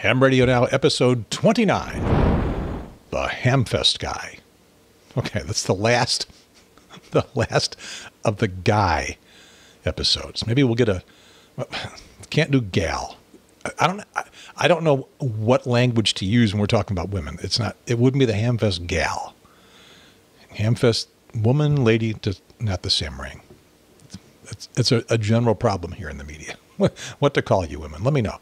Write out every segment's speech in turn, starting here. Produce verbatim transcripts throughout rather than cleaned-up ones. Ham Radio Now, episode twenty-nine, The Hamfest Guy. Okay, that's the last, the last of the guy episodes. Maybe we'll get a, can't do gal. I don't, I don't know what language to use when we're talking about women. It's not, it wouldn't be the Hamfest gal. Hamfest woman, lady, to not the same ring. It's, it's a, a general problem here in the media. What to call you women. Let me know.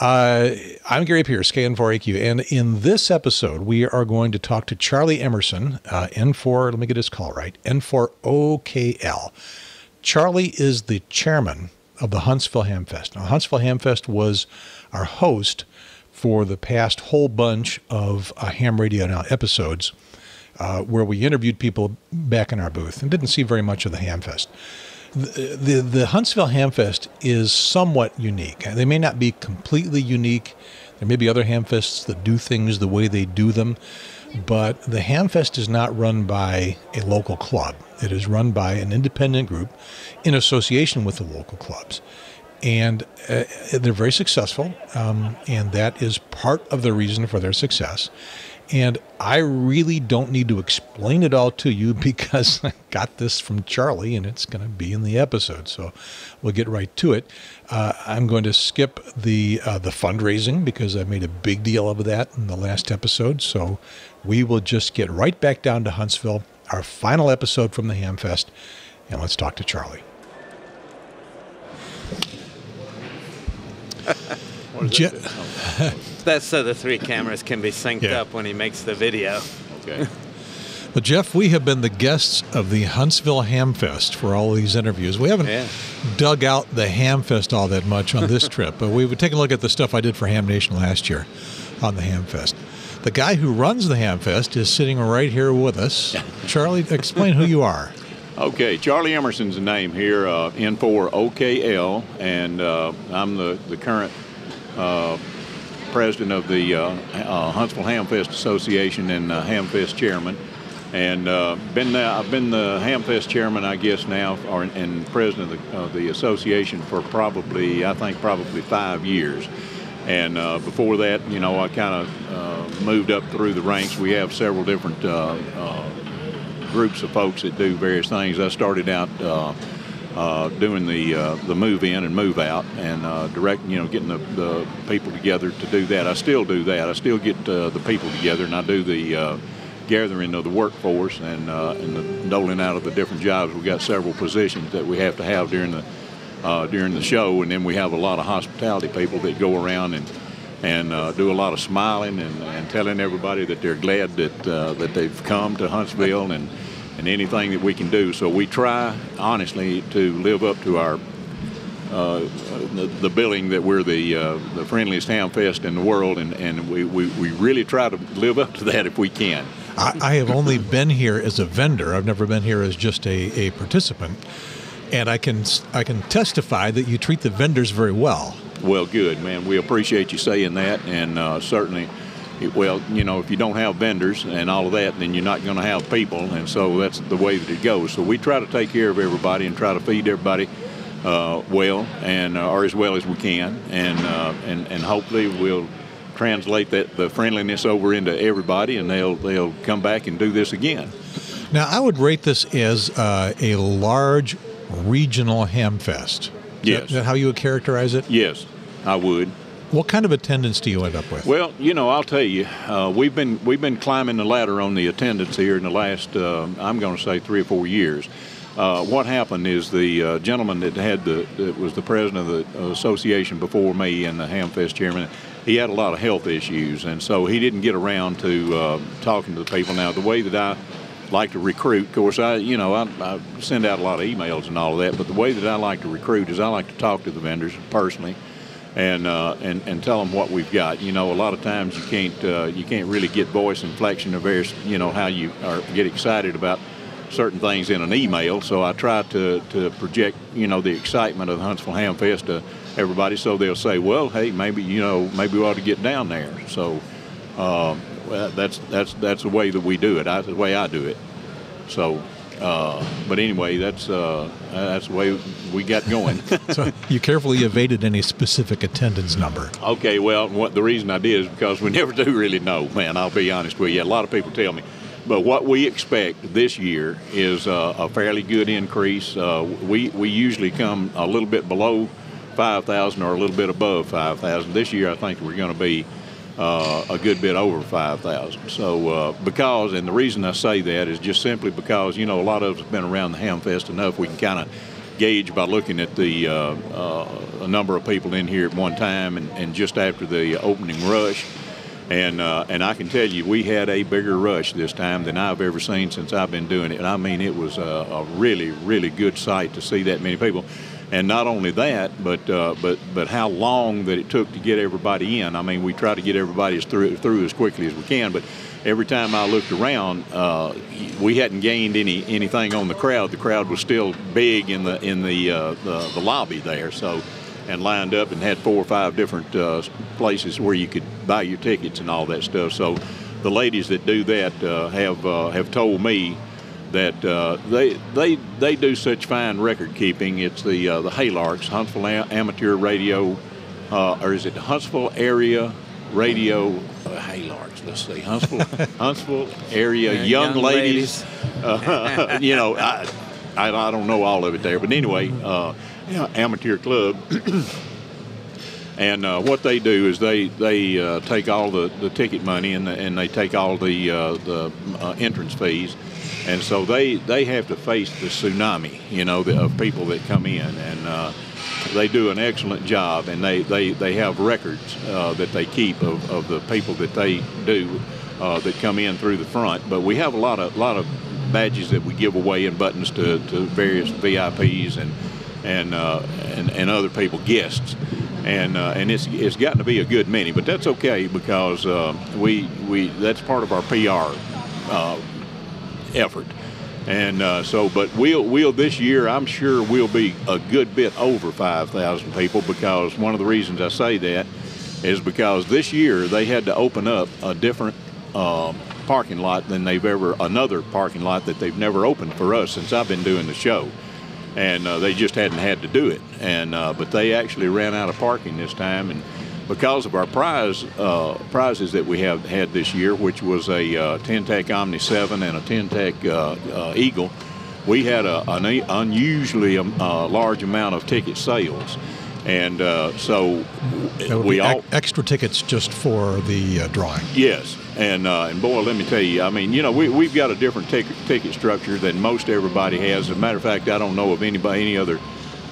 Uh, I'm Gary Pierce, K N four A Q, and in this episode, we are going to talk to Charlie Emerson, uh, N four, let me get his call right, N four O K L. Charlie is the chairman of the Huntsville Hamfest. Now, Huntsville Hamfest was our host for the past whole bunch of uh, Ham Radio Now episodes uh, where we interviewed people back in our booth and didn't see very much of the Hamfest. The, the, the Huntsville Hamfest is somewhat unique. They may not be completely unique. There may be other Hamfests that do things the way they do them, but the Hamfest is not run by a local club. It is run by an independent group in association with the local clubs. And uh, they're very successful, um, and that is part of the reason for their success. And I really don't need to explain it all to you because I got this from Charlie and it's going to be in the episode. So we'll get right to it. Uh, I'm going to skip the uh, the fundraising because I made a big deal of that in the last episode. So we will just get right back down to Huntsville, our final episode from the Hamfest, and let's talk to Charlie. Je That's so the three cameras can be synced yeah. up when he makes the video. Okay. Well, Jeff, we have been the guests of the Huntsville Hamfest for all these interviews. We haven't yeah. dug out the Hamfest all that much on this trip, but we would take a look at the stuff I did for Ham Nation last year on the Hamfest. The guy who runs the Hamfest is sitting right here with us. Charlie, explain who you are. Okay, Charlie Emerson's the name here, uh, N four O K L, and uh, I'm the, the current... Uh, president of the uh, uh, Huntsville Hamfest Association and uh, Hamfest chairman, and uh, been the, I've been the Hamfest chairman, I guess now, or and president of the, of the association for probably, I think, probably five years. And uh, before that, you know, I kind of uh, moved up through the ranks. We have several different uh, uh, groups of folks that do various things. I started out. Uh, Uh, doing the uh, the move in and move out, and uh, direct, you know, getting the, the people together to do that. I still do that. I still get uh, the people together, and I do the uh, gathering of the workforce and uh, and the doling out of the different jobs. We've got several positions that we have to have during the uh, during the show, and then we have a lot of hospitality people that go around and and uh, do a lot of smiling and, and telling everybody that they're glad that uh, that they've come to Huntsville and. And anything that we can do. So we try, honestly, to live up to our uh, the, the billing that we're the uh, the friendliest Hamfest in the world, and, and we, we, we really try to live up to that if we can. I, I have only been here as a vendor. I've never been here as just a, a participant, and I can I can testify that you treat the vendors very well. Well, good, man. We appreciate you saying that, and uh, certainly. Well, you know, if you don't have vendors and all of that, then you're not going to have people, and so that's the way that it goes. So we try to take care of everybody and try to feed everybody uh, well, and uh, or as well as we can, and uh, and and hopefully we'll translate that the friendliness over into everybody, and they'll they'll come back and do this again. Now, I would rate this as uh, a large regional Hamfest. Yes. Is that how you would characterize it? Yes, I would. What kind of attendance do you end up with? Well, you know, I'll tell you, uh, we've been we've been climbing the ladder on the attendance here in the last, uh, I'm going to say, three or four years. Uh, what happened is the uh, gentleman that had the that was the president of the association before me and the Hamfest chairman, he had a lot of health issues, and so he didn't get around to uh, talking to the people. Now, the way that I like to recruit, of course, I you know I, I send out a lot of emails and all of that, but the way that I like to recruit is I like to talk to the vendors personally. And, uh, and and tell them what we've got. You know, a lot of times you can't uh, you can't really get voice inflection or various, you know, how you are, get excited about certain things in an email. So I try to to project, you know, the excitement of the Huntsville Hamfest to everybody, so they'll say, well, hey, maybe you know maybe we ought to get down there. So uh, that's that's that's the way that we do it. I, the way I do it. So. Uh, but anyway, that's uh, that's the way we got going. So you carefully evaded any specific attendance number. Okay, well, what, the reason I did is because we never do really know, man. I'll be honest with you. A lot of people tell me. But what we expect this year is uh, a fairly good increase. Uh, we, we usually come a little bit below five thousand or a little bit above five thousand. This year, I think we're going to be Uh, a good bit over five thousand. So uh, because, and the reason I say that is just simply because, you know, a lot of us have been around the Hamfest enough, we can kind of gauge by looking at the uh, uh, number of people in here at one time and, and just after the opening rush. And, uh, and I can tell you, we had a bigger rush this time than I've ever seen since I've been doing it. And I mean, it was a, a really, really good sight to see that many people. And not only that, but uh, but but how long that it took to get everybody in. I mean, we try to get everybody as through through as quickly as we can. But every time I looked around, uh, we hadn't gained any anything on the crowd. The crowd was still big in the in the uh, the, the lobby there. So, and lined up and had four or five different uh, places where you could buy your tickets and all that stuff. So, the ladies that do that uh, have uh, have told me that uh, they they they do such fine record keeping. It's the uh, the HALARCS, Huntsville Amateur Radio, uh, or is it Huntsville Area Radio uh, HALARCS? Let's see, Huntsville Huntsville Area yeah, Young, young Ladies. ladies. Uh, you know, I, I I don't know all of it there, but anyway, uh, you know, amateur club. And uh, what they do is they they uh, take all the, the ticket money and the, and they take all the uh, the uh, entrance fees. And so they, they have to face the tsunami, you know, the, of people that come in. And uh, they do an excellent job. And they, they, they have records uh, that they keep of, of the people that they do uh, that come in through the front. But we have a lot of lot of badges that we give away and buttons to, to various V I Ps and and, uh, and and other people, guests. And uh, and it's it's gotten to be a good many. But that's okay because uh, we we that's part of our P R Uh, effort. And uh, so, but we'll we'll this year, I'm sure we'll be a good bit over five thousand people, because one of the reasons I say that is because this year they had to open up a different uh, parking lot than they've ever, another parking lot that they've never opened for us since I've been doing the show. And uh, they just hadn't had to do it. And uh, but they actually ran out of parking this time, and because of our prize uh, prizes that we have had this year, which was a uh, Ten-Tec Omni Seven and a Ten-Tec uh, uh, Eagle, we had a, an unusually um, uh, large amount of ticket sales, and uh, so that would we be all extra tickets just for the uh, drawing. Yes, and uh, and boy, let me tell you, I mean, you know, we we've got a different ticket ticket structure than most everybody has. As a matter of fact, I don't know of anybody any other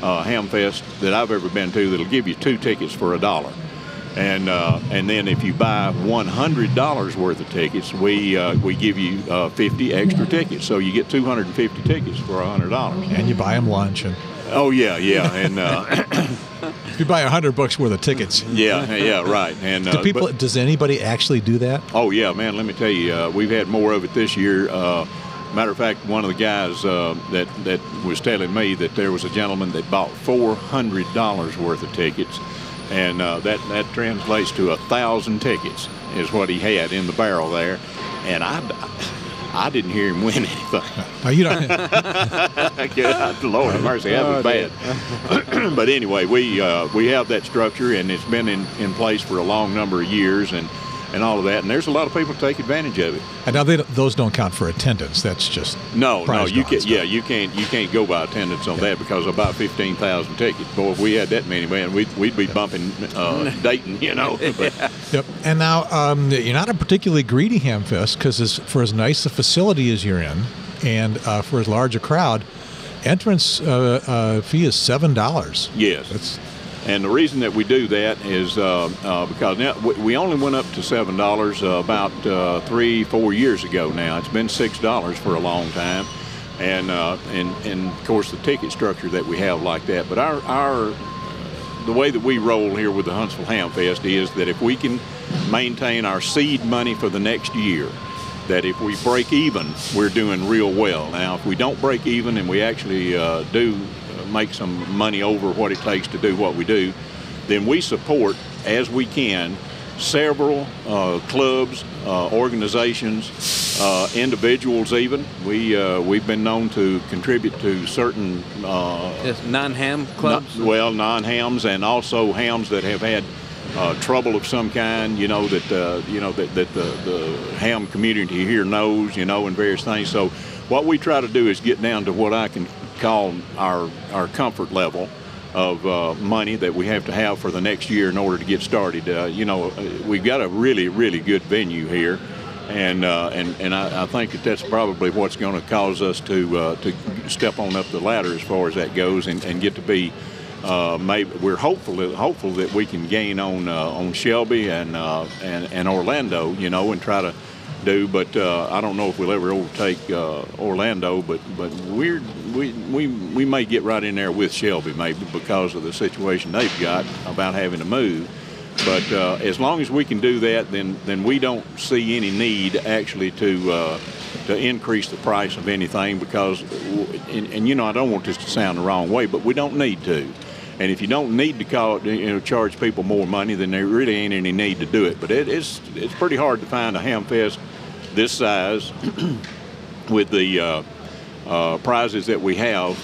uh, Hamfest that I've ever been to that'll give you two tickets for a dollar. And uh, and then if you buy one hundred dollars worth of tickets, we uh, we give you uh, fifty extra tickets, so you get two hundred fifty tickets for one hundred dollars. And you buy them lunch and. Oh yeah, yeah, and uh, you buy one hundred bucks worth of tickets. Yeah, yeah, right. And uh, do people? But, does anybody actually do that? Oh yeah, man. Let me tell you, uh, we've had more of it this year. Uh, matter of fact, one of the guys uh, that that was telling me that there was a gentleman that bought four hundred dollars worth of tickets. And uh, that, that translates to a thousand tickets is what he had in the barrel there. And I, I didn't hear him win anything. No, you don't. God, Lord have mercy, that was bad. But anyway, we uh, we have that structure, and it's been in, in place for a long number of years, and, and all of that. And there's a lot of people take advantage of it. And now they, those don't count for attendance. That's just no, no. You can't. Yeah, you can't. You can't go by attendance on yeah. that, because about fifteen thousand tickets. Boy, if we had that many, man, we'd we'd be yep. bumping uh, Dayton, you know. But. Yep. And now um, you're not a particularly greedy Hamfest, because for as nice a facility as you're in, and uh, for as large a crowd, entrance uh, uh, fee is seven dollars. Yes. That's, and the reason that we do that is uh, uh, because now we only went up to seven dollars uh, about uh, three, four years ago now. It's been six dollars for a long time. And, uh, and, and of course, the ticket structure that we have like that. But our, our the way that we roll here with the Huntsville Hamfest is that if we can maintain our seed money for the next year, that if we break even, we're doing real well. Now, if we don't break even and we actually uh, do make some money over what it takes to do what we do, then we support, as we can, several uh, clubs, uh, organizations, uh, individuals even. We, uh, we've been known to contribute to certain... Uh, non-ham clubs? Not, well, non-hams, and also hams that have had uh, trouble of some kind, you know, that, uh, you know, that, that the, the ham community here knows, you know, and various things. So what we try to do is get down to what I can call our, our comfort level of uh, money that we have to have for the next year in order to get started. Uh, you know, we've got a really, really good venue here, and uh, and and I, I think that that's probably what's going to cause us to uh, to step on up the ladder as far as that goes, and, and get to be. Uh, maybe we're hopeful that, hopeful that we can gain on uh, on Shelby and uh, and and Orlando, you know, and try to do. But uh, I don't know if we'll ever overtake uh, Orlando, but but we're. We, we, we may get right in there with Shelby, maybe, because of the situation they've got about having to move. But uh, as long as we can do that, then then we don't see any need actually to uh, to increase the price of anything, because, and, and you know, I don't want this to sound the wrong way, but we don't need to. And if you don't need to call it, you know, charge people more money, then there really ain't any need to do it. But it, it's it's pretty hard to find a hamfest this size with the. Uh, Uh, prizes that we have,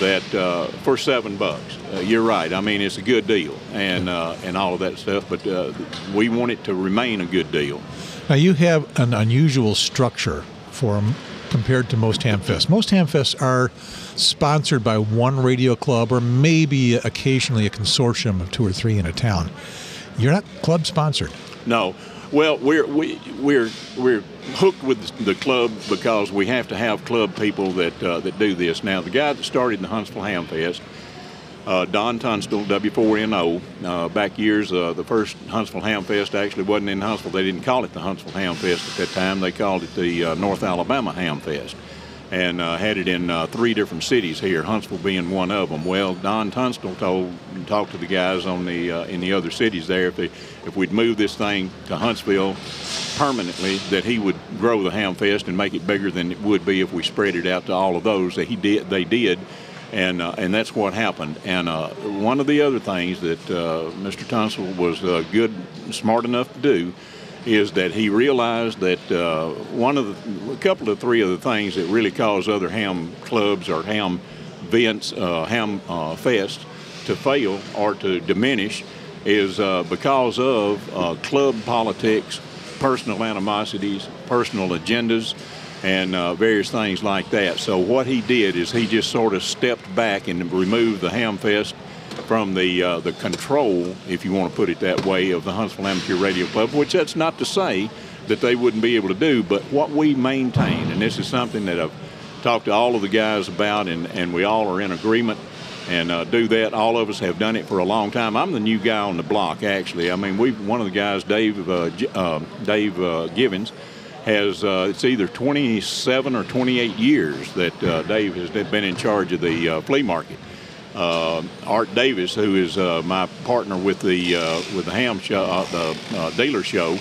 that uh, for seven bucks. Uh, you're right. I mean, it's a good deal, and uh, and all of that stuff. But uh, we want it to remain a good deal. Now, you have an unusual structure for them compared to most hamfests. Most hamfests are sponsored by one radio club, or maybe occasionally a consortium of two or three in a town. You're not club sponsored. No. Well, we're we, we're we're hooked with the club, because we have to have club people that uh, that do this. Now, the guy that started the Huntsville Hamfest, uh, Don Tunstall, W four N O, uh, back years, uh, the first Huntsville Hamfest actually wasn't in Huntsville. They didn't call it the Huntsville Hamfest at that time. They called it the uh, North Alabama Hamfest, and uh, had it in uh, three different cities here, Huntsville being one of them. Well, Don Tunstall told talked to the guys on the uh, in the other cities there, if they, if we'd move this thing to Huntsville permanently, that he would grow the Hamfest and make it bigger than it would be if we spread it out to all of those. That he did, they did, and uh, and that's what happened. And uh, one of the other things that uh, Mister Tunstall was uh, good, smart enough to do, is that he realized that uh, one of the, a couple of three of the things that really cause other ham clubs or ham events, uh, ham uh, fests to fail or to diminish, is uh, because of uh, club politics, personal animosities, personal agendas, and uh, various things like that. So what he did is he just sort of stepped back and removed the ham fest from the uh, the control, if you want to put it that way, of the Huntsville Amateur Radio Club, which that's not to say that they wouldn't be able to do, but what we maintain, and this is something that I've talked to all of the guys about, and, and we all are in agreement and uh, do that. All of us have done it for a long time. I'm the new guy on the block, actually. I mean, we one of the guys, Dave, uh, uh, Dave uh, Givens, has, uh, it's either twenty-seven or twenty-eight years that uh, Dave has been in charge of the uh, flea market. Uh, Art Davis, who is uh, my partner with the uh, with the ham show, uh, the uh, dealer show,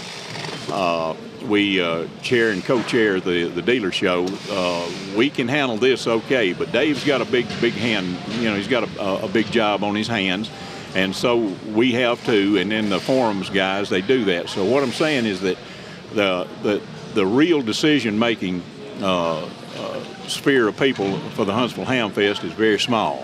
uh, we uh, chair and co-chair the the dealer show. Uh, we can handle this okay, but Dave's got a big big hand. You know, he's got a, a big job on his hands, and so we have to. And then the forums guys, they do that. So what I'm saying is that the the the real decision making uh, uh, sphere of people for the Huntsville Hamfest is very small.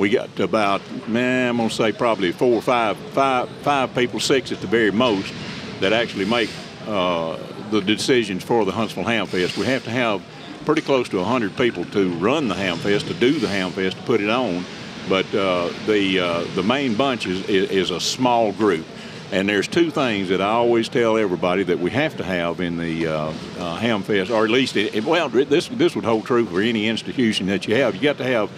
We got to about, man, I'm gonna say probably four or five, five, five people, six at the very most, that actually make uh, the decisions for the Huntsville Hamfest. We have to have pretty close to one hundred people to run the Hamfest, to do the Hamfest, to put it on. But uh, the uh, the main bunch is, is, is a small group. And there's two things that I always tell everybody that we have to have in the uh, uh, Hamfest, or at least, it, well, this this would hold true for any institution that you have. You got to have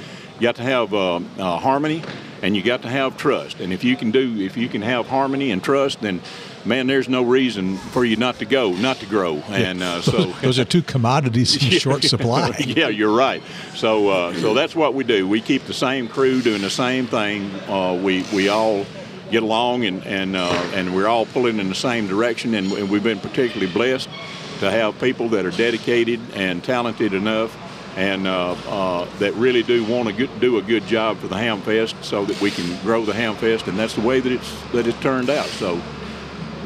You got to have uh, uh, harmony, and you got to have trust. And if you can do, if you can have harmony and trust, then, man, there's no reason for you not to go, not to grow. Yeah. And uh, so those are two commodities in short supply. Yeah, you're right. So, uh, so that's what we do. We keep the same crew doing the same thing. Uh, we we all get along, and and uh, and we're all pulling in the same direction. And, and we've been particularly blessed to have people that are dedicated and talented enough, and uh, uh, that really do want to get, do a good job for the Hamfest, so that we can grow the Hamfest, and that's the way that it's that it turned out. So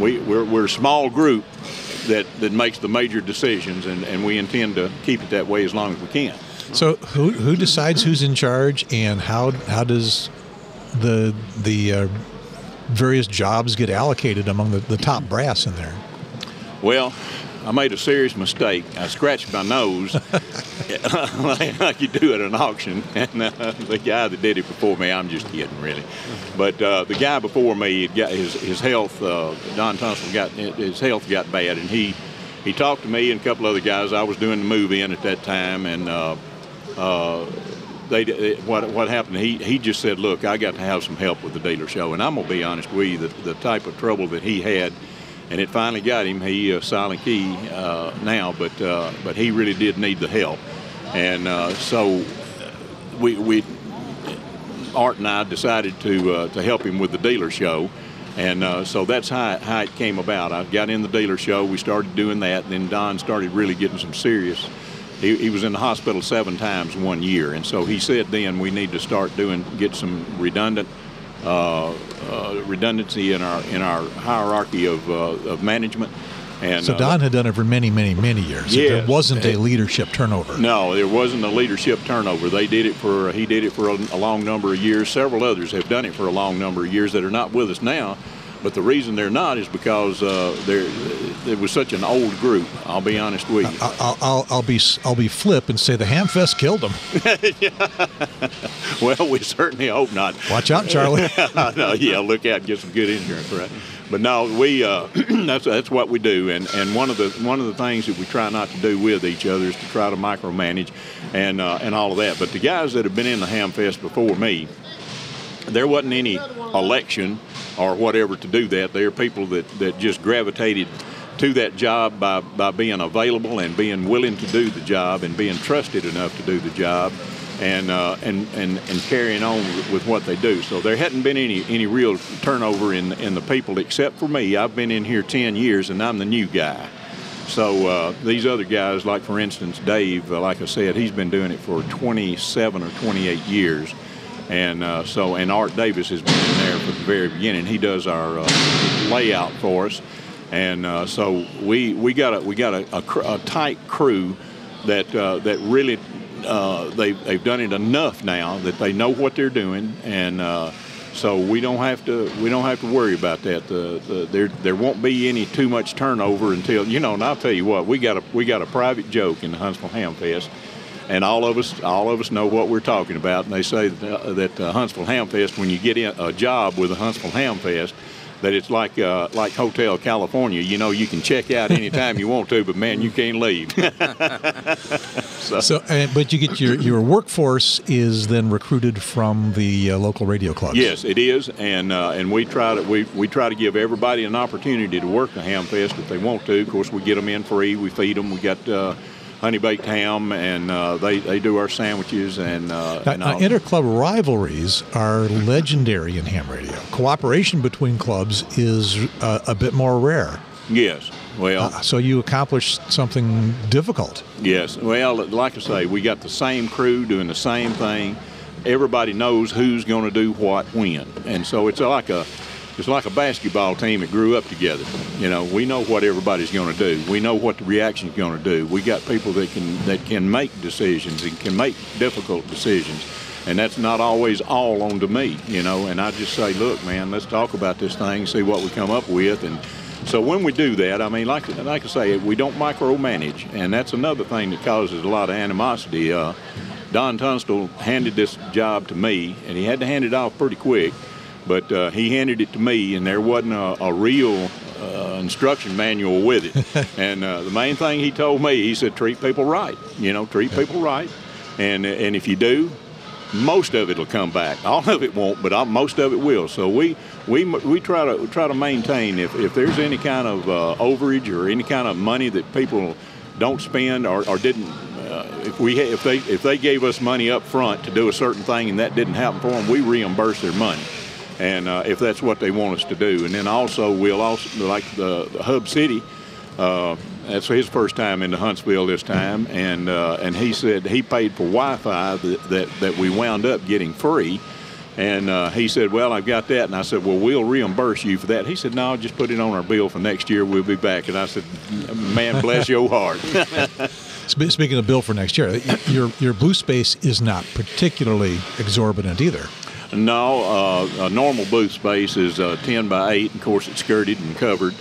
we, we're, we're a small group, that, that makes the major decisions, and, and we intend to keep it that way as long as we can. So who, who decides who's in charge, and how, how does the, the uh, various jobs get allocated among the, the top brass in there? Well, I made a serious mistake. I scratched my nose like you do at an auction. And uh, the guy that did it before me, I'm just kidding, really. But uh, the guy before me, got his, his health, uh, Don Tunstall, got, his health got bad. And he, he talked to me and a couple other guys. I was doing the move-in at that time. And uh, uh, they, they, what, what happened, he, he just said, look, I got to have some help with the dealer show. And I'm going to be honest with you, the, the type of trouble that he had, and it finally got him. He uh, silent key uh, now, but uh, but he really did need the help, and uh, so we, we Art and I decided to uh, to help him with the dealer show, and uh, so that's how how it came about. I got in the dealer show. We started doing that. And then Don started really getting some serious. He, he was in the hospital seven times one year, and so he said then we need to start doing get some redundant. Uh, uh, redundancy in our in our hierarchy of uh, of management, and so Don uh, had done it for many, many, many years. Yes, there wasn't it, a leadership turnover. No, there wasn't a leadership turnover. They did it for he did it for a, a long number of years. Several others have done it for a long number of years that are not with us now. But the reason they're not is because uh, there there was such an old group. I'll be honest with you. I'll I'll, I'll be I'll be flip and say the Hamfest killed them. Well, we certainly hope not. Watch out, Charlie. No, yeah, look out, get some good insurance, right? But no, we uh, that's that's what we do, and and one of the one of the things that we try not to do with each other is to try to micromanage, and uh, and all of that. But the guys that have been in the Hamfest before me, there wasn't any election or whatever to do that. There are people that, that just gravitated to that job by, by being available and being willing to do the job and being trusted enough to do the job, and uh, and, and and carrying on with what they do. So there hadn't been any any real turnover in in the people except for me. I've been in here ten years and I'm the new guy. So uh, these other guys, like for instance Dave, uh, like I said, he's been doing it for twenty-seven or twenty-eight years. And uh, so, and Art Davis has been in there from the very beginning. He does our uh, layout for us, and uh, so we we got a we got a, a, cr a tight crew that uh, that really uh, they they've done it enough now that they know what they're doing, and uh, so we don't have to we don't have to worry about that. The, the, there there won't be any too much turnover until, you know. And I'll tell you what, we got a we got a private joke in the Huntsville Hamfest. And all of us, all of us know what we're talking about. And they say that, uh, that uh, Huntsville Hamfest, when you get in a job with a Huntsville Hamfest, that it's like uh, like Hotel California. You know, you can check out anytime you want to, but man, you can't leave. so, so uh, but you get your your workforce is then recruited from the uh, local radio clubs. Yes, it is, and uh, and we try to we we try to give everybody an opportunity to work the Hamfest if they want to. Of course, we get them in free. We feed them. We got. Uh, honey baked ham, and uh, they, they do our sandwiches. And, uh, now, and now inter-club rivalries are legendary in ham radio. Cooperation between clubs is uh, a bit more rare. Yes. Well, uh, so you accomplish something difficult. Yes. Well, like I say, we got the same crew doing the same thing. Everybody knows who's going to do what when, and so it's like a It's like a basketball team that grew up together. You know, we know what everybody's going to do. We know what the reaction's going to do. We got people that can that can make decisions and can make difficult decisions, and that's not always all on to me. You know, and I just say, look, man, let's talk about this thing, see what we come up with, and so when we do that, I mean, like like I say, we don't micromanage, and that's another thing that causes a lot of animosity. Uh, Don Tunstall handed this job to me, and he had to hand it off pretty quick. But uh, he handed it to me, and there wasn't a, a real uh, instruction manual with it. And uh, the main thing he told me, he said, treat people right. You know, treat people right. And and if you do, most of it will come back. All of it won't, but I'll, most of it will. So we we we try to try to maintain if, if there's any kind of uh, overage or any kind of money that people don't spend or, or didn't. Uh, if we if they if they gave us money up front to do a certain thing and that didn't happen for them, we reimburse their money. And uh, if that's what they want us to do. And then also we'll also, like the, the Hub City, uh, that's his first time into Huntsville this time, and uh, and he said he paid for Wi-Fi that, that, that we wound up getting free, And uh, he said, well, I've got that. And I said, well, we'll reimburse you for that. He said, no, just put it on our bill for next year. We'll be back. And I said, man, bless your heart. Speaking of bill for next year, your, your blue space is not particularly exorbitant either. No, uh, a normal booth space is uh, ten by eight. Of course, it's skirted and covered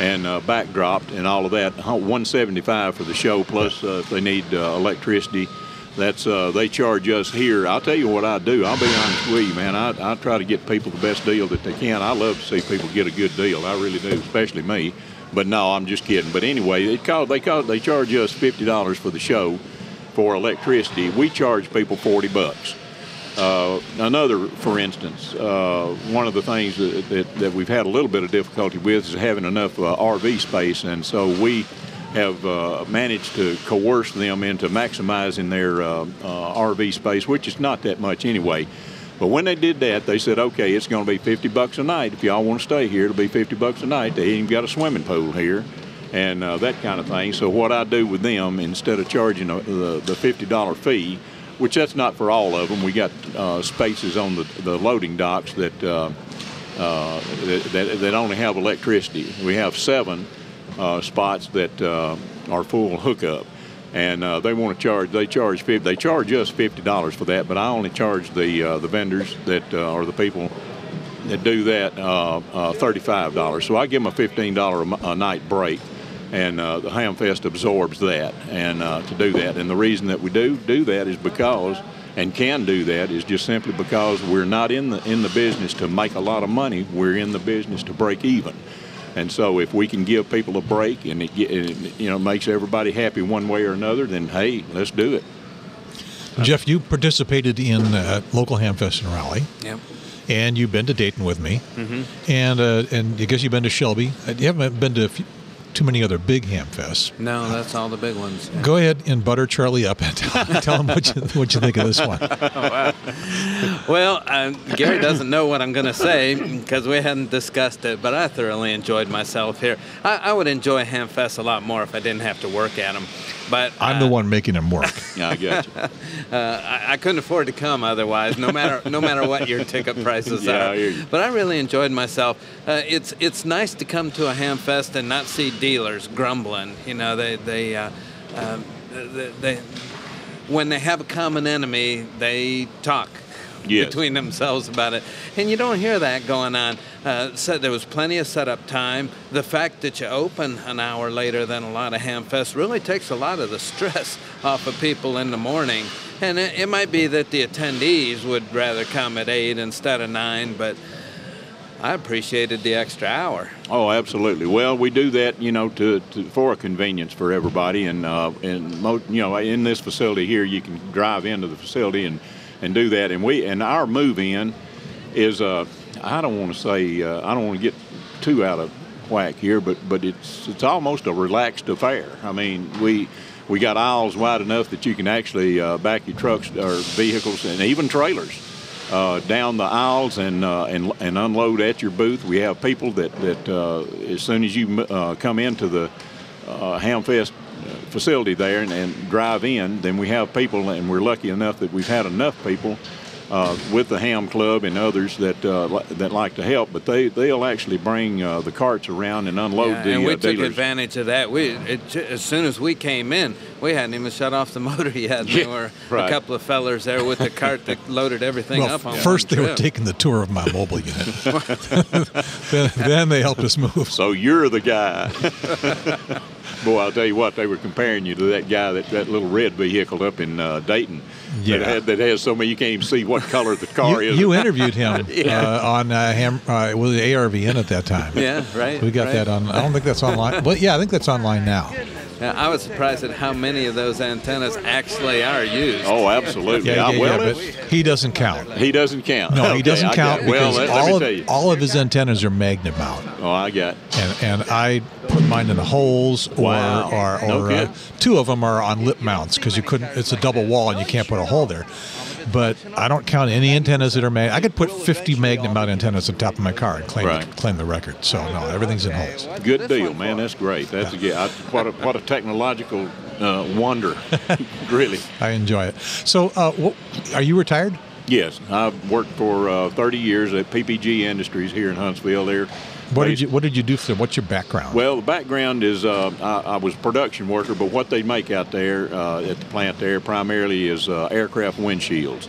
and uh, backdropped and all of that. one seventy-five for the show, plus uh, if they need uh, electricity. That's uh, they charge us here. I'll tell you what I do. I'll be honest with you, man. I, I try to get people the best deal that they can. I love to see people get a good deal. I really do, especially me. But no, I'm just kidding. But anyway, it cost, they cost, they charge us fifty dollars for the show for electricity. We charge people forty bucks. Uh, another, for instance, uh, one of the things that, that, that we've had a little bit of difficulty with is having enough uh, R V space, and so we have uh, managed to coerce them into maximizing their uh, uh, R V space, which is not that much anyway. But when they did that, they said, okay, it's going to be fifty bucks a night. If y'all want to stay here, it'll be fifty bucks a night. They even got a swimming pool here and uh, that kind of thing. So what I do with them, instead of charging a, the, the fifty dollar fee, which that's not for all of them. We got uh, spaces on the, the loading docks that, uh, uh, that, that only have electricity. We have seven uh, spots that uh, are full hookup, and uh, they want to charge. They charge fifty. They charge us fifty dollars for that, but I only charge the uh, the vendors that uh, are the people that do that uh, uh, thirty-five dollars. So I give them a fifteen dollar a night break. And uh, the Hamfest absorbs that, and uh, to do that. And the reason that we do do that is because, and can do that, is just simply because we're not in the in the business to make a lot of money. We're in the business to break even. And so if we can give people a break and it, it you know makes everybody happy one way or another, then hey, let's do it. Jeff, you participated in uh, local Hamfest in Raleigh. Yep. And you've been to Dayton with me. Mm-hmm. And uh, and I guess you've been to Shelby. You haven't been to a few, too many other big Hamfests. No, that's all the big ones. Yeah. Go ahead and butter Charlie up and tell, tell him what you, what you think of this one. Oh, wow. Well, uh, Gary doesn't know what I'm going to say because we hadn't discussed it, but I thoroughly enjoyed myself here. I, I would enjoy Hamfest a lot more if I didn't have to work at them. But, I'm uh, the one making them work. Yeah, I got you. uh, I, I couldn't afford to come otherwise, no matter no matter what your ticket prices yeah, are. I but I really enjoyed myself. Uh, it's it's nice to come to a Hamfest and not see dealers grumbling. You know, they they, uh, uh, they they when they have a common enemy, they talk. Yes. Between themselves about it, and you don't hear that going on. Uh, so there was plenty of setup time. The fact that you open an hour later than a lot of Hamfests really takes a lot of the stress off of people in the morning. And it, it might be that the attendees would rather come at eight instead of nine, but I appreciated the extra hour. Oh, absolutely. Well, we do that, you know, to, to for a convenience for everybody, and uh, and you know, in this facility here, you can drive into the facility and. and do that, and we and our move in is uh I don't want to say uh, I don't want to get too out of whack here, but but it's it's almost a relaxed affair. I mean, we we got aisles wide enough that you can actually uh, back your trucks or vehicles and even trailers uh, down the aisles and uh, and and unload at your booth. We have people that that uh, as soon as you uh, come into the uh, Hamfest facility there and, and drive in, then we have people, and we're lucky enough that we've had enough people uh, with the Ham Club and others that uh, li that like to help, but they, they'll actually bring uh, the carts around and unload yeah, the and we uh, took dealers. Advantage of that. We it, as soon as we came in, we hadn't even shut off the motor yet. There yeah, were right. a couple of fellers there with the cart that loaded everything well, up on first they trip. Were taking the tour of my mobile unit. then, then they helped us move. So you're the guy. Boy, I'll tell you what, they were comparing you to that guy, that, that little red vehicle up in uh, Dayton yeah. that, had, that has so many, you can't even see what color the car you, is. You interviewed him yeah. uh, on uh, Ham, uh, well, the A R V N at that time. Yeah, right. We got right. that on, I don't think that's online, but yeah, I think that's online now. Now, I was surprised at how many of those antennas actually are used. Oh, absolutely. Yeah, yeah, well, yeah, but he doesn't count. He doesn't count. No, okay, he doesn't count because well, all, of, all of his antennas are Magnum mount. Oh, I got and And I put mine in the holes or, wow. or, or no uh, two of them are on lip mounts because you couldn't, it's a double wall and you can't put a hole there. But I don't count any antennas that are made. I could put fifty Magnum mount antennas on top of my car and claim, right. claim the record. So, no, everything's in holes. Good deal, man. That's great. That's yeah. a, what, a, what a technological uh, wonder, really. I enjoy it. So, uh, what, are you retired? Yes, I've worked for uh, thirty years at P P G Industries here in Huntsville. There. What did you What did you do for them? What's your background? Well, the background is uh, I, I was a production worker, but what they make out there uh, at the plant there primarily is uh, aircraft windshields,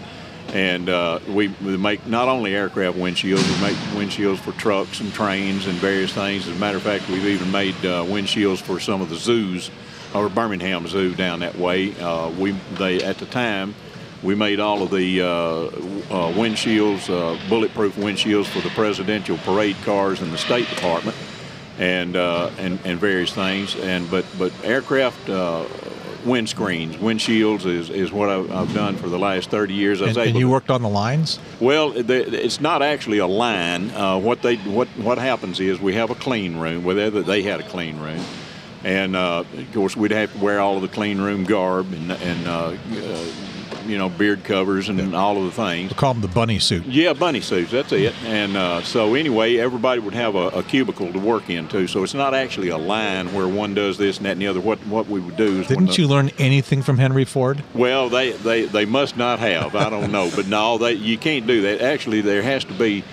and uh, we, we make not only aircraft windshields, we make windshields for trucks and trains and various things. As a matter of fact, we've even made uh, windshields for some of the zoos, or Birmingham Zoo down that way. Uh, we they at the time. We made all of the uh, uh, windshields, uh, bulletproof windshields for the presidential parade cars in the State Department, and uh, and, and various things. And but but aircraft uh, windscreens, windshields is is what I've, I've done for the last thirty years. I was and, able and you worked on the lines? Well, the, it's not actually a line. Uh, what they what what happens is we have a clean room. Whether they had a clean room. And uh, of course we'd have to wear all of the clean room garb and and. Uh, uh, you know, beard covers and yeah. all of the things. We call them the bunny suit. Yeah, bunny suits, that's it. And uh, so anyway, everybody would have a, a cubicle to work in too, so it's not actually a line where one does this and that and the other. What what we would do is... Didn't the, you learn anything from Henry Ford? Well, they, they, they must not have, I don't know. But no, they, you can't do that. Actually, there has to be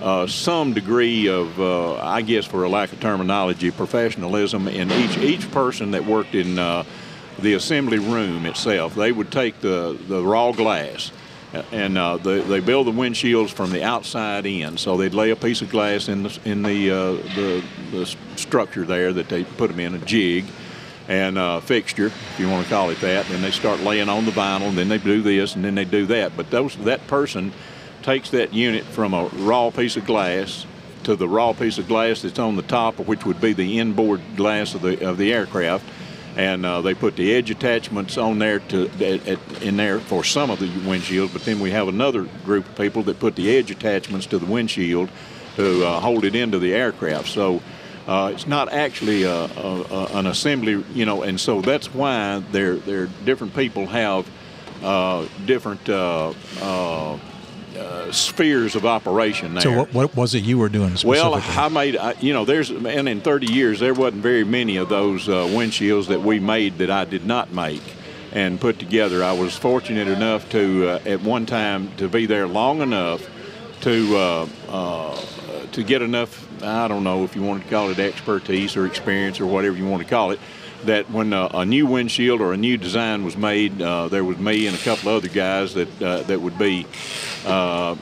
uh, some degree of, uh, I guess for a lack of terminology, professionalism in each, each person that worked in... Uh, the assembly room itself. They would take the, the raw glass and uh, they, they build the windshields from the outside in. So they'd lay a piece of glass in the, in the, uh, the, the structure there that they put them in, a jig and a fixture, if you want to call it that. And they start laying on the vinyl, and then they do this and then they do that. But those, that person takes that unit from a raw piece of glass to the raw piece of glass that's on the top, which would be the inboard glass of the, of the aircraft. And uh, they put the edge attachments on there to at, at, in there for some of the windshields, but then we have another group of people that put the edge attachments to the windshield to uh, hold it into the aircraft. So uh, it's not actually a, a, a, an assembly, you know, and so that's why they're, they're different people have uh, different uh, uh, Uh, spheres of operation there. So what, what was it you were doing specifically? Well, I made, I, you know, there's, and in thirty years, there wasn't very many of those uh, windshields that we made that I did not make and put together. I was fortunate enough to, uh, at one time, to be there long enough to, uh, uh, to get enough, I don't know if you want to call it expertise or experience or whatever you want to call it, that when uh, a new windshield or a new design was made, uh, there was me and a couple other guys that uh, that would be uh,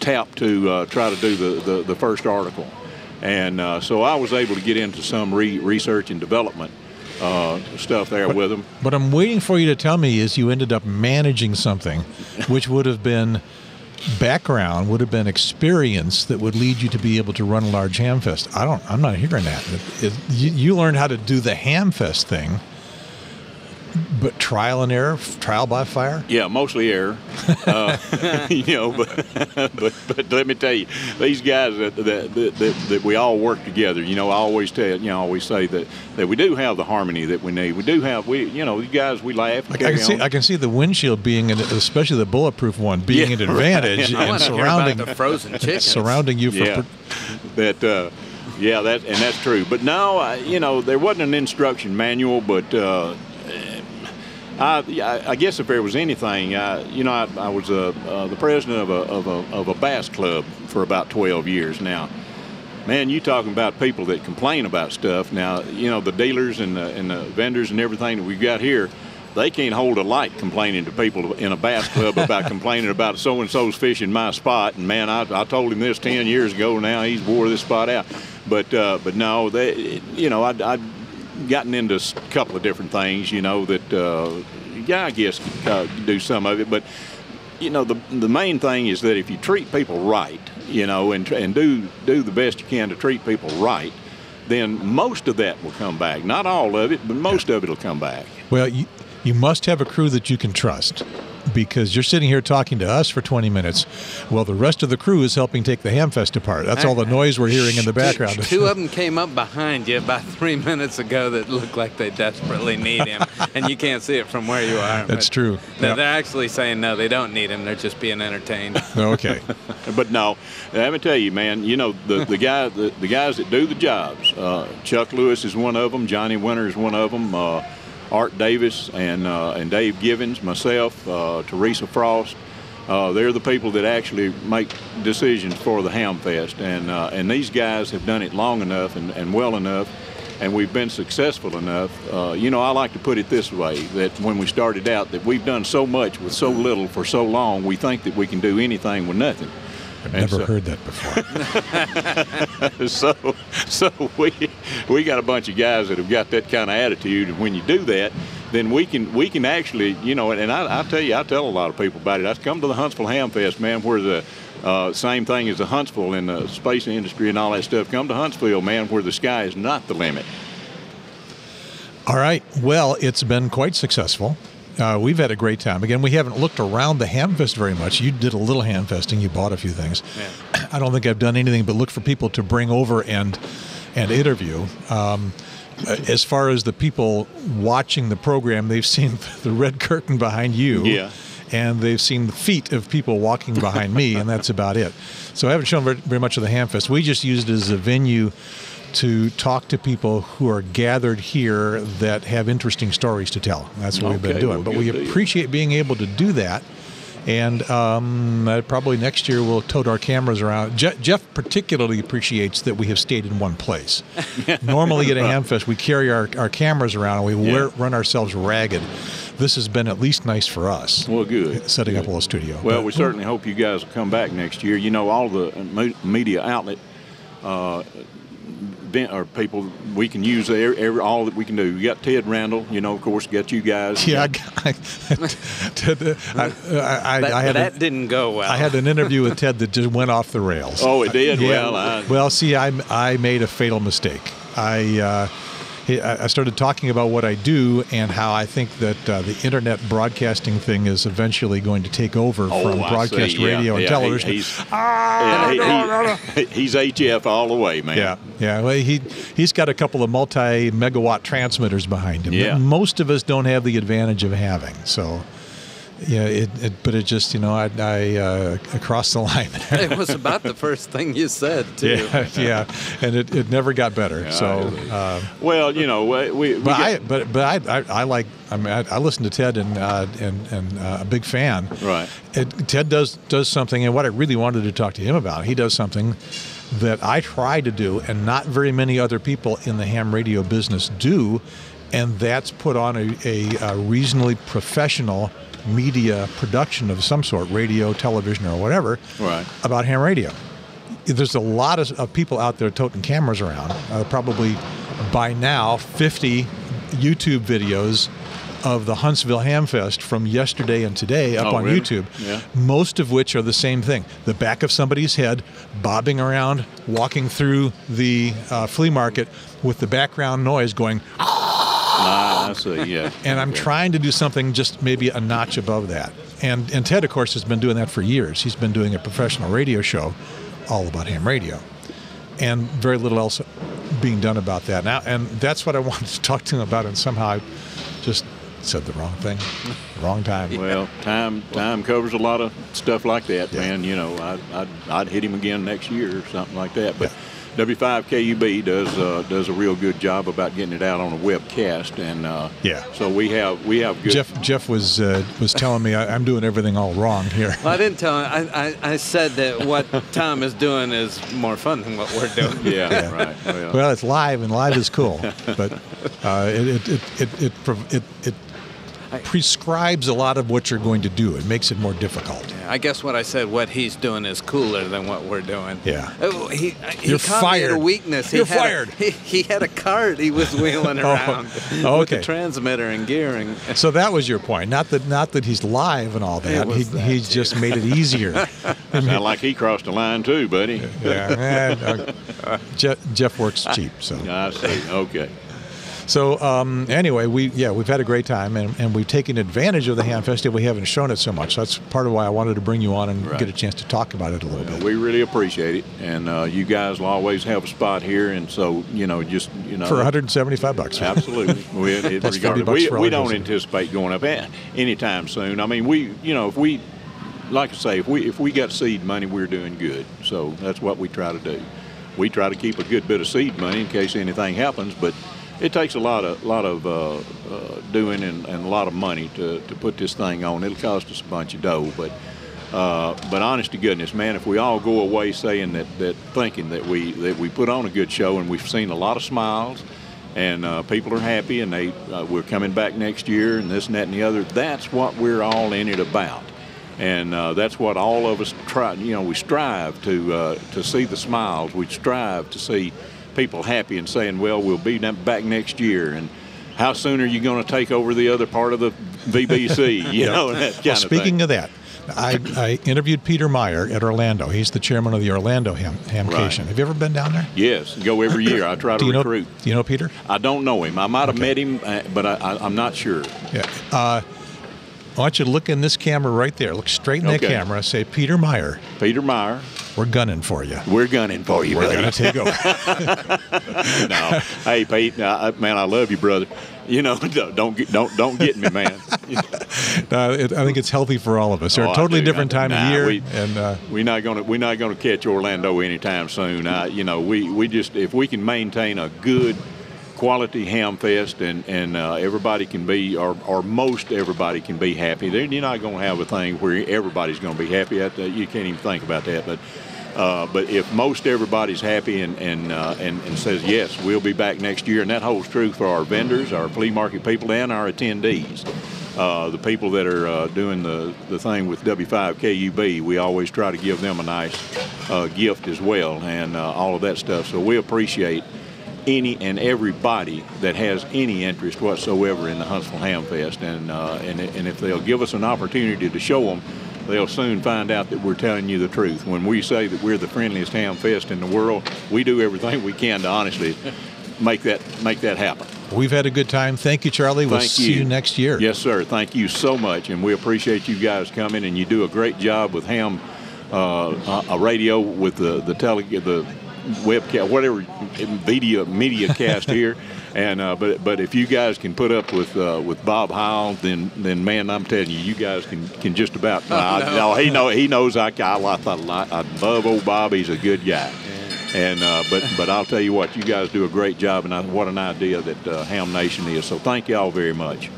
tapped to uh, try to do the, the, the first article. And uh, so I was able to get into some re research and development uh, stuff there but, with them. But I'm waiting for you to tell me is you ended up managing something which would have been background, would have been experience that would lead you to be able to run a large hamfest. I don't, I'm not hearing that. It, it, you, you learned how to do the hamfest thing, but trial and error, trial by fire? Yeah, mostly error. uh, you know, but, but but let me tell you, these guys that that, that, that that we all work together. You know, I always tell you know, I always say that that we do have the harmony that we need. We do have we you know, these guys we laugh. Like I can on. see I can see the windshield being, an, especially the bulletproof one, being yeah, an advantage right. and surrounding the frozen chickens. surrounding you for yeah. that. Uh, yeah, that and that's true. But now, I, you know, there wasn't an instruction manual, but. Uh, I, I guess if there was anything, I, you know, I, I was uh, uh, the president of a, of, a, of a bass club for about twelve years now. Man, you talking about people that complain about stuff. Now, you know, the dealers and the, and the vendors and everything that we've got here, they can't hold a light complaining to people in a bass club about complaining about so-and-so's fishing my spot. And, man, I, I told him this ten years ago. Now he's wore this spot out. But, uh, but no, they, you know, I... I gotten into a couple of different things, you know, that, uh, yeah, I guess uh, do some of it. But, you know, the the main thing is that if you treat people right, you know, and, and do, do the best you can to treat people right, then most of that will come back. Not all of it, but most of it will come back. Well, you, you must have a crew that you can trust, because you're sitting here talking to us for twenty minutes while the rest of the crew is helping take the hamfest apart. That's all the noise we're hearing in the background. Two of them came up behind you about three minutes ago that looked like they desperately need him, and you can't see it from where you are. That's true. No, yep. They're actually saying, no, they don't need him. They're just being entertained. Okay. But no, let me tell you, man, you know, the, the, guy, the, the guys that do the jobs, uh, Chuck Lewis is one of them. Johnny Winter is one of them. Uh, Art Davis and uh, and Dave Givens, myself, uh, Teresa Frost, Uh, they're the people that actually make decisions for the Hamfest, and uh, and these guys have done it long enough and, and well enough, and we've been successful enough. Uh, you know, I like to put it this way, that when we started out, that we've done so much with so little for so long, we think that we can do anything with nothing. I've never so, heard that before. so so we, we got a bunch of guys that have got that kind of attitude, and when you do that, then we can we can actually, you know, and I, I tell you, I tell a lot of people about it. I've come to the Huntsville Hamfest, man, where the uh, same thing as the Huntsville in the space industry and all that stuff. Come to Huntsville, man, where the sky is not the limit. All right. Well, it's been quite successful. Uh, we've had a great time. Again, we haven't looked around the Hamfest very much. You did a little Hamfesting. You bought a few things. Yeah. I don't think I've done anything but look for people to bring over and and interview. Um, as far as the people watching the program, they've seen the red curtain behind you. Yeah. And they've seen the feet of people walking behind me, and that's about it. So I haven't shown very, very much of the Hamfest. We just used it as a venue to talk to people who are gathered here that have interesting stories to tell. That's what okay, we've been doing. Well, but we appreciate being able to do that. And um, uh, probably next year we'll tote our cameras around. Je Jeff particularly appreciates that we have stayed in one place. Normally at a Hamfest we carry our, our cameras around and we yeah. wear, run ourselves ragged. This has been at least nice for us. Well, good. Setting good. up a little studio. Well, but, we certainly hope you guys will come back next year. You know, all the media outlet uh, or people we can use every, every, all that we can do. You got Ted Randall, you know, of course, got you guys. Yeah, I, I, Ted, I, I, that, I had that a, didn't go well. I had an interview with Ted that just went off the rails. Oh, it did? Yeah. Well, I, well, see, I I made a fatal mistake. I uh, I started talking about what I do and how I think that uh, the internet broadcasting thing is eventually going to take over oh, from I broadcast yeah, radio yeah, and television. He, he's, ah, yeah, he, he, he's H F all the way, man. Yeah, yeah. Well, he he's got a couple of multi-megawatt transmitters behind him. Yeah. Most of us don't have the advantage of having. So, yeah. It, it but it just you know I I uh, crossed the line there. It was about the first thing you said too. Yeah, yeah. And it, it never got better. Yeah, so. Uh, well. You know, we, we but, I, but but I, I I like I mean I, I listen to Ted and uh, and and uh, a big fan. Right. It, Ted does does something, and what I really wanted to talk to him about, he does something that I try to do, and not very many other people in the ham radio business do, and that's put on a, a, a reasonably professional media production of some sort, radio, television, or whatever, right. about ham radio. There's a lot of, of people out there toting cameras around, uh, probably by now fifty YouTube videos of the Huntsville Hamfest from yesterday and today up oh, on really? YouTube, yeah. most of which are the same thing. The back of somebody's head, bobbing around, walking through the uh, flea market with the background noise going, ah, I see, yeah. And I'm yeah. trying to do something just maybe a notch above that. And, and Ted, of course, has been doing that for years. He's been doing a professional radio show all about ham radio, and very little else being done about that now. And that's what I wanted to talk to him about, and somehow I just said the wrong thing, wrong time. Yeah. Well, time time covers a lot of stuff like that, yeah. man. You know, I, I'd, I'd hit him again next year or something like that. But. Yeah. W five K U B does uh, does a real good job about getting it out on a webcast, and uh, yeah. So we have we have good. Jeff Jeff was uh, was telling me I, I'm doing everything all wrong here. Well, I didn't tell him. I, I I said that what Tom is doing is more fun than what we're doing. Yeah, yeah. right. Well. well, it's live, and live is cool, but uh, it, it, it it it it it prescribes a lot of what you're going to do. It makes it more difficult. I guess what I said, what he's doing is cooler than what we're doing. Yeah. Oh, he, he You're fired. A weakness. He You're had fired. A, he, he had a cart he was wheeling around oh, okay. with the transmitter and gearing. So that was your point. Not that not that he's live and all that. He, that he just made it easier. Sound like he crossed the line too, buddy. Yeah. And, uh, Jeff, Jeff works cheap. So. I see. Okay. So um, anyway, we yeah we've had a great time, and, and we've taken advantage of the Hamfest. We haven't shown it so much. That's part of why I wanted to bring you on and right. get a chance to talk about it a little yeah, bit. We really appreciate it, and uh, you guys will always have a spot here. And so you know, just you know, for one hundred seventy-five bucks, absolutely. we it, Plus regardless, bucks we, for we don't business. anticipate going up anytime soon. I mean, we you know if we like I say if we if we got seed money, we're doing good. So that's what we try to do. We try to keep a good bit of seed money in case anything happens, but. It takes a lot of lot of uh, uh, doing and, and a lot of money to, to put this thing on. It'll cost us a bunch of dough, but Uh, but honest to goodness, man, if we all go away saying that, that thinking that we that we put on a good show, and we've seen a lot of smiles, and uh, people are happy, and they uh, we're coming back next year, and this and that and the other. That's what we're all in it about, and uh, that's what all of us try. You know, we strive to uh, to see the smiles. We strive to see people happy and saying, "Well, we'll be back next year." And how soon are you going to take over the other part of the V B C? You know, that kind well, of speaking thing. of that. I, I interviewed Peter Meyer at Orlando. He's the chairman of the Orlando Ham Hamcation. Right. Have you ever been down there? Yes, go every year. I try to do you recruit. Know, do you know Peter? I don't know him. I might have okay. met him, but I, I, I'm not sure. Yeah. Uh, I want you to look in this camera right there. Look straight in okay. that camera. Say, Peter Meyer. Peter Meyer. We're gunning for you. We're gunning for you, We're brother. We're going to take over. No. Hey, Pete, man, I love you, brother. You know, don't get, don't don't get me, man. No, it, I think it's healthy for all of us. They're oh, a totally different time nah, of year, we, and uh, we're not gonna we're not gonna catch Orlando anytime soon. I, you know, we we just if we can maintain a good quality ham fest, and and uh, everybody can be, or or most everybody can be happy. Then you're not gonna have a thing where everybody's gonna be happy. At the, you can't even think about that, but. Uh, but if most everybody's happy and and, uh, and and says, yes, we'll be back next year, and that holds true for our vendors, our flea market people, and our attendees, uh, the people that are uh, doing the, the thing with W five K U B, we always try to give them a nice uh, gift as well, and uh, all of that stuff. So we appreciate any and everybody that has any interest whatsoever in the Huntsville Hamfest, and, uh, and, and if they'll give us an opportunity to show them, they'll soon find out that we're telling you the truth. When we say that we're the friendliest ham fest in the world, we do everything we can to honestly make that make that happen. We've had a good time. Thank you, Charlie. We'll see you next year. Yes, sir. Thank you so much, and we appreciate you guys coming. And you do a great job with ham, uh, a radio with the the tele the webcast, whatever video media cast here. And uh, but but if you guys can put up with uh, with Bob Howell, then then man, I'm telling you, you guys can can just about. Oh, uh, no. no, he know he knows I I, I, I I love old Bob. He's a good guy. And uh, but but I'll tell you what, you guys do a great job, and I, what an idea that uh, Ham Nation is. So thank you all very much.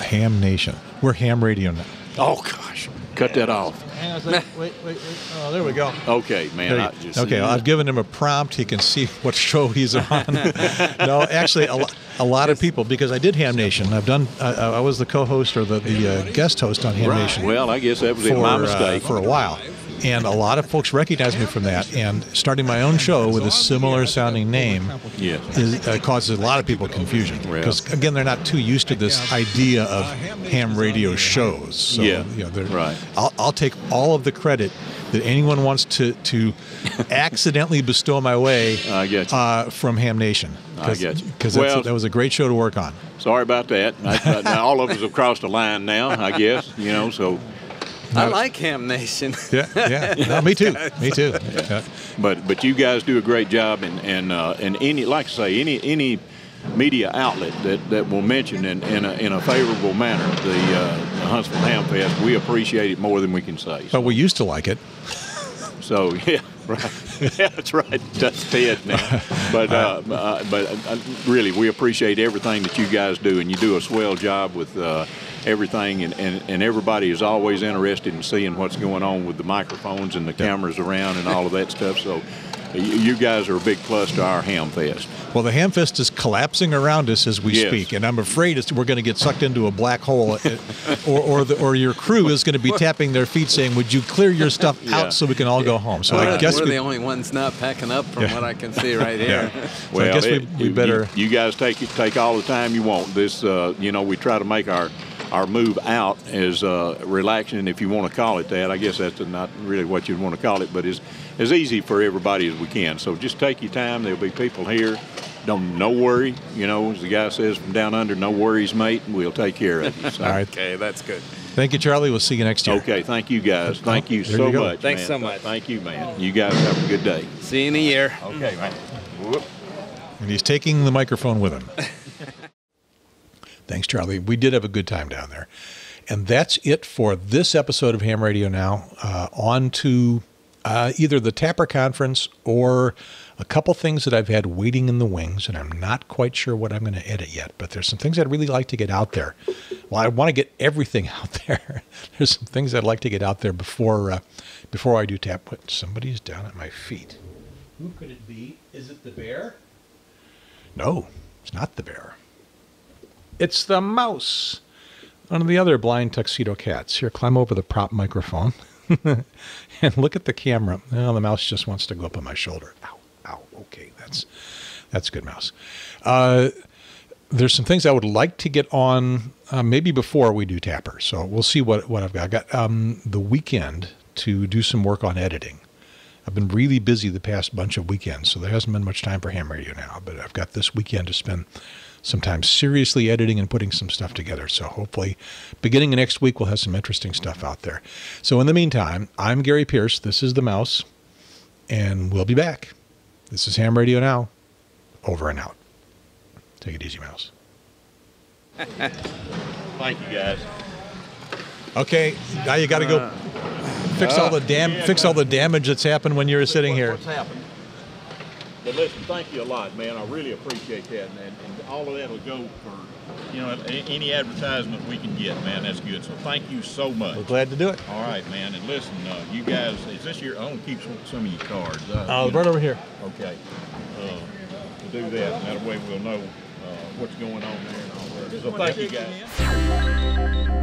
Ham Nation, we're Ham Radio now. Oh gosh, cut that off. Hang on a second. Wait, wait, wait. Oh, there we go. Okay, man. I just okay, I've given him a prompt. He can see what show he's on. No, actually, a, lo a lot of people, because I did Ham Nation. I've done. Uh, I was the co-host or the, the uh, guest host on Ham right. Nation. Well, I guess that was for, my mistake uh, for a while, and a lot of folks recognized me from that. And starting my own show with a similar sounding name yes. is, uh, causes a lot of people confusion because again, they're not too used to this idea of ham radio shows. So, yeah, you know, right. I'll, I'll take all of the credit that anyone wants to to accidentally bestow my way I get you. Uh, from Ham Nation. I get you. Because well, that was a great show to work on. Sorry about that. I, now, all of us have crossed the line now, I guess. You know, so. No. I like Ham Nation. Yeah, yeah. No, me too. Me too. Yeah. But but you guys do a great job, and and uh, and any like I say any any media outlet that, that will mention in in a, in a favorable manner the, uh, the Huntsville Hamfest, we appreciate it more than we can say. So. But we used to like it. So yeah, right. Yeah, that's right. That's Ted now. But uh, uh, but uh, really, we appreciate everything that you guys do, and you do a swell job with. Uh, everything, and, and, and everybody is always interested in seeing what's going on with the microphones and the cameras around and all of that stuff. So you, you guys are a big plus to our Hamfest. Well, the Hamfest is collapsing around us as we yes. speak, and I'm afraid it's, we're going to get sucked into a black hole, or or, the, or your crew is going to be tapping their feet saying, would you clear your stuff yeah. out so we can all yeah. go home? So we're, I guess we're we, the only ones not packing up from yeah. what I can see right here. Yeah. So well, I guess it, we, we better... You, you guys take, take all the time you want. This, uh, you know, we try to make our... Our move out is uh, relaxing, if you want to call it that. I guess that's not really what you'd want to call it, but it's as easy for everybody as we can. So just take your time. There'll be people here. Don't no worry. You know, as the guy says from down under, no worries, mate. And we'll take care of you. So. All right. Okay, that's good. Thank you, Charlie. We'll see you next year. Okay, thank you guys. Thank you so much. Thanks so much. Thank you, man. You guys have a good day. See you in a year. Okay, man. Whoop. And he's taking the microphone with him. Thanks, Charlie. We did have a good time down there. And that's it for this episode of Ham Radio Now. Uh, on to uh, either the Tapper Conference or a couple things that I've had waiting in the wings, and I'm not quite sure what I'm going to edit yet, but there's some things I'd really like to get out there well, I want to get everything out there. There's some things I'd like to get out there before uh, before I do tap. What, somebody's down at my feet. Who could it be? Is it the bear? No, it's not the bear. It's the mouse. One of the other blind tuxedo cats. Here, climb over the prop microphone and look at the camera. Oh, the mouse just wants to go up on my shoulder. Ow, ow. Okay, that's that's good, mouse. Uh, there's some things I would like to get on uh, maybe before we do Tapper. So we'll see what, what I've got. I got um, the weekend to do some work on editing. I've been really busy the past bunch of weekends, so there hasn't been much time for Ham Radio Now, but I've got this weekend to spend some time seriously editing and putting some stuff together. So hopefully beginning of next week, we'll have some interesting stuff out there. So in the meantime, I'm Gary Pierce. This is the mouse, and we'll be back. This is Ham Radio Now. Over and out. Take it easy, mouse. Thank you, guys. Okay, now you got to go fix all the dam yeah, fix all the damage that's happened when you were sitting here. What's happened? But listen, thank you a lot, man. I really appreciate that, and, and all of that will go for you know any advertisement we can get, man. That's good. So thank you so much. We're glad to do it. All right, man. And listen, uh, you guys, is this your? I want to keep some, some of your cards. Uh, uh, you right know. over here. Okay. Uh, we'll do that. And that way we'll know uh, what's going on there and all that. So thank you guys.